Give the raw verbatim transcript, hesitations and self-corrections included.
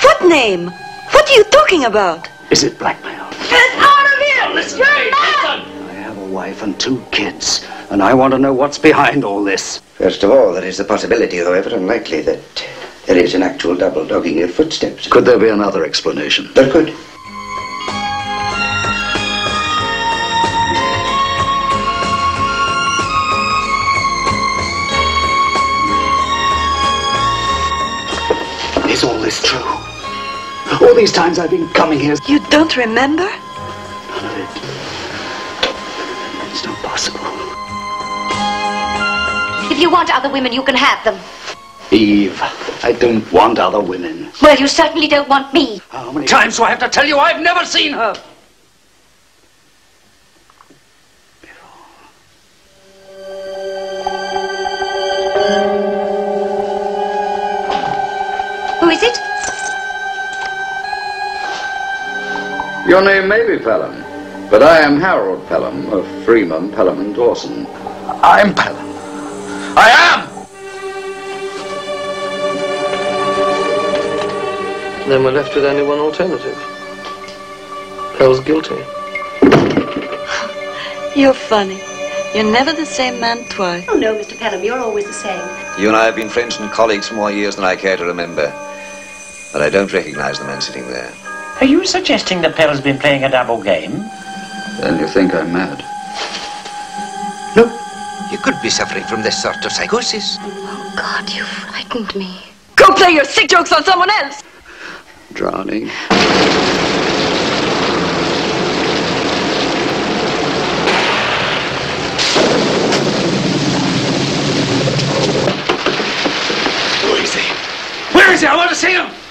What name? What are you talking about? Is it blackmail? Get out of here! Listen, you're mad! I have a wife and two kids, and I want to know what's behind all this. First of all, there is the possibility, though ever unlikely, that there is an actual double dogging your footsteps. Could there be another explanation? There could. Is all this true? All these times I've been coming here... You don't remember? None of it. It's not possible. If you want other women, you can have them. Eve, I don't want other women. Well, you certainly don't want me. How many times do I have to tell you I've never seen her? Your name may be Pelham, but I am Harold Pelham of Freeman, Pelham and Dawson. I'm Pelham. I am! Then we're left with only one alternative. Pelham's guilty. You're funny. You're never the same man twice. Oh no, Mister Pelham, you're always the same. You and I have been friends and colleagues for more years than I care to remember. But I don't recognize the man sitting there. Are you suggesting that Pelham's been playing a double game? Then you think I'm mad. No, you could be suffering from this sort of psychosis. Oh, God, you frightened me. Go play your sick jokes on someone else! Drowning. Where is he? Where is he? I want to see him!